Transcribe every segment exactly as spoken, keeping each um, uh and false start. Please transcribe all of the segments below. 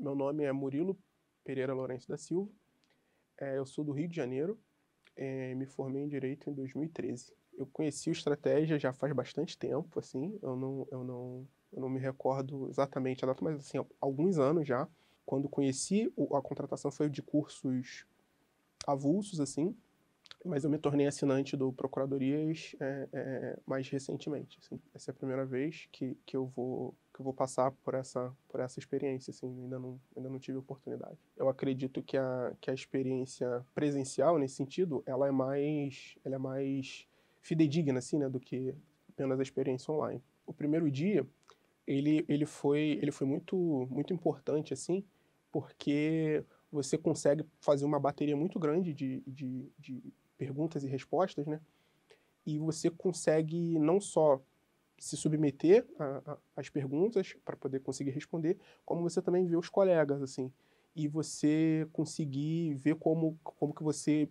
Meu nome é Murilo Pereira Lourenço da Silva, é, eu sou do Rio de Janeiro, é, me formei em Direito em dois mil e treze. Eu conheci o Estratégia já faz bastante tempo, assim, eu não, eu não, eu não me recordo exatamente a data, mas assim, alguns anos já. Quando conheci, a contratação foi de cursos avulsos, assim, mas eu me tornei assinante do Procuradorias é, é, mais recentemente. Assim. Essa é a primeira vez que, que, eu vou, que eu vou passar por essa, por essa experiência, assim, ainda não, ainda não tive oportunidade. Eu acredito que a, que a experiência presencial, nesse sentido, ela é mais, ela é mais fidedigna, assim, né, do que apenas a experiência online. O primeiro dia, ele, ele foi, ele foi muito, muito importante, assim, porque você consegue fazer uma bateria muito grande de, de, de perguntas e respostas, né? E você consegue não só se submeter às perguntas para poder conseguir responder, como você também vê os colegas, assim, e você conseguir ver como, como que você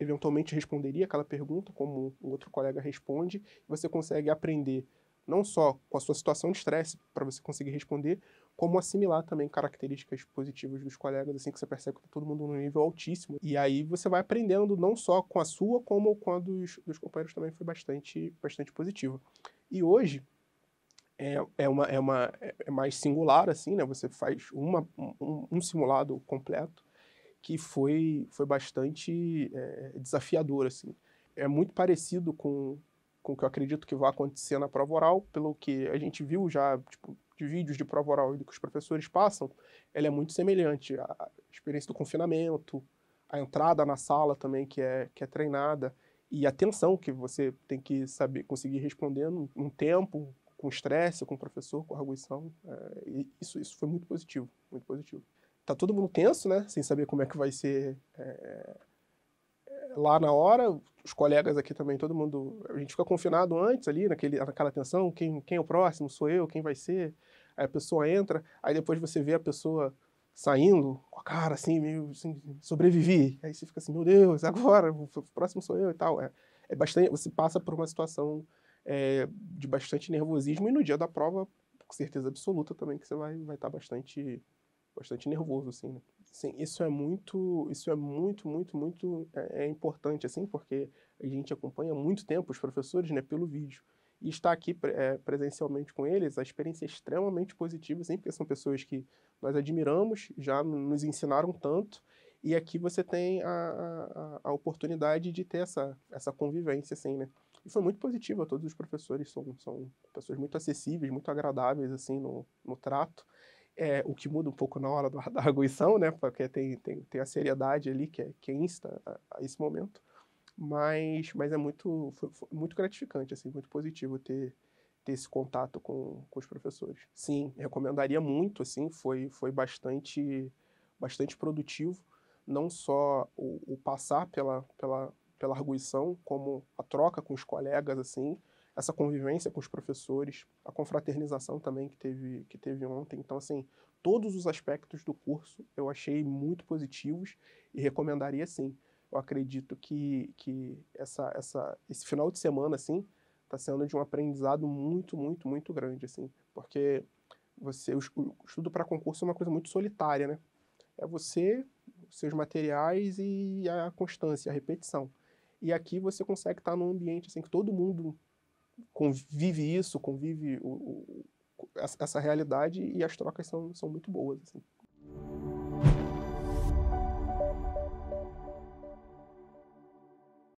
eventualmente responderia aquela pergunta, como o outro colega responde, e você consegue aprender não só com a sua situação de estresse para você conseguir responder, como assimilar também características positivas dos colegas, assim, que você percebe que tá todo mundo num nível altíssimo. E aí você vai aprendendo não só com a sua, como com a dos, dos companheiros também, foi bastante, bastante positivo. E hoje é, é, uma, é, uma, é mais singular, assim, né? Você faz uma, um, um simulado completo, que foi, foi bastante é, desafiador, assim. É muito parecido com... com o que eu acredito que vai acontecer na prova oral, pelo que a gente viu já, tipo, de vídeos de prova oral e do que os professores passam, ela é muito semelhante à experiência do confinamento, a entrada na sala também, que é, que é treinada, e a tensão que você tem que saber conseguir responder num tempo, com estresse, com o professor, com arguição. É, e isso, isso foi muito positivo, muito positivo. Tá todo mundo tenso, né, sem saber como é que vai ser... É... lá na hora, os colegas aqui também, todo mundo, a gente fica confinado antes ali, naquele, naquela tensão, quem, quem é o próximo, sou eu, quem vai ser, aí a pessoa entra, aí depois você vê a pessoa saindo, com a cara assim, meio assim, sobrevivi, aí você fica assim, meu Deus, agora, o próximo sou eu e tal, é, é bastante, você passa por uma situação é, de bastante nervosismo, e no dia da prova, com certeza absoluta também, que você vai vai estar bastante... bastante nervoso, assim, né? Assim, isso é muito, isso é muito, muito, muito é, é importante, assim, porque a gente acompanha há muito tempo os professores, né, pelo vídeo. E estar aqui é, presencialmente com eles, a experiência é extremamente positiva, assim, porque são pessoas que nós admiramos, já nos ensinaram tanto, e aqui você tem a, a, a oportunidade de ter essa, essa convivência, assim, né? E foi muito positiva, todos os professores são, são pessoas muito acessíveis, muito agradáveis, assim, no, no trato. É, o que muda um pouco na hora da, da arguição, né, porque tem, tem, tem a seriedade ali que, é, que insta a, a esse momento, mas, mas é muito, foi, foi muito gratificante, assim, muito positivo ter, ter esse contato com, com os professores. Sim, recomendaria muito, assim, foi, foi bastante, bastante produtivo, não só o, o passar pela, pela, pela arguição, como a troca com os colegas, assim, essa convivência com os professores, a confraternização também que teve, que teve ontem. Então, assim, todos os aspectos do curso eu achei muito positivos e recomendaria, sim. Eu acredito que, que essa, essa, esse final de semana, assim, está sendo de um aprendizado muito, muito, muito grande, assim. Porque você, o estudo para concurso é uma coisa muito solitária, né? É você, seus materiais e a constância, a repetição. E aqui você consegue estar num ambiente, assim, que todo mundo... convive isso, convive o, o, essa realidade, e as trocas são, são muito boas, assim.